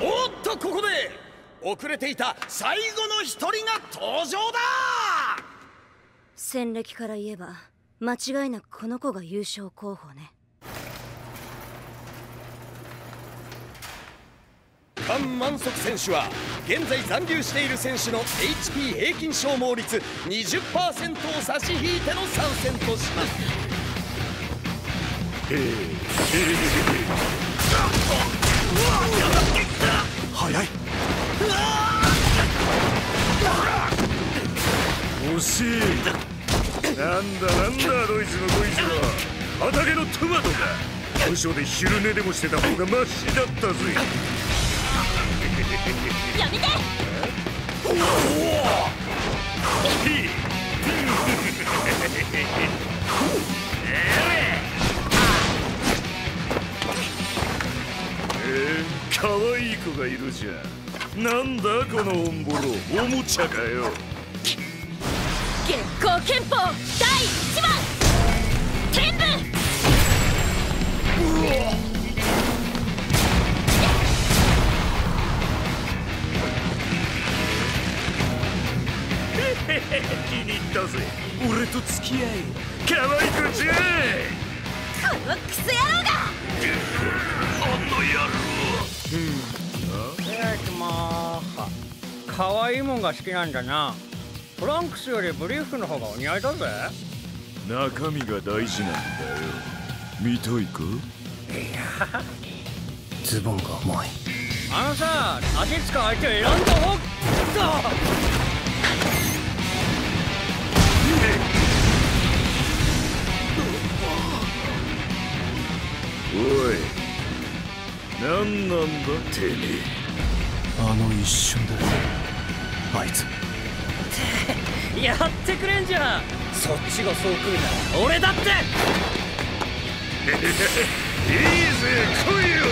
おっと、ここで遅れていた最後の一人が登場だ。戦歴から言えば間違いなくこの子が優勝候補ね。カン・マンソク選手は現在残留している選手の HP 平均消耗率 20% を差し引いての参戦とします。早い。惜しい。なんだドイツのドイツは畑のトマトか。本省で昼寝でもしてた方がマシだったぜ。やめて。可愛い子がいるじゃん。なんだこのオンボロ、おもちゃかよ。月光拳法第1番天部。気に入ったぜ、俺と付き合え。可愛くじゃい、このクソ野郎が。あの野郎。可愛いもんが好きなんだな。トランクスよりブリーフの方がお似合いだぜ。中身が大事なんだよ。見たいか。ズボンが重い。あのさ、足つか相手選んだほっと。おい、何なんだてめえ。あの一瞬だ、あいつ。ってやってくれんじゃん。そっちがそう来るなら俺だって。いいぜ、来いよ。